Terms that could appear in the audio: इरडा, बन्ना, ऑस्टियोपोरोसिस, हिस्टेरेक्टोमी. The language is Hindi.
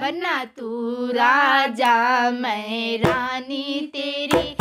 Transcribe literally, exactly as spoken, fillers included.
बन्ना तू राजा मैं रानी तेरी।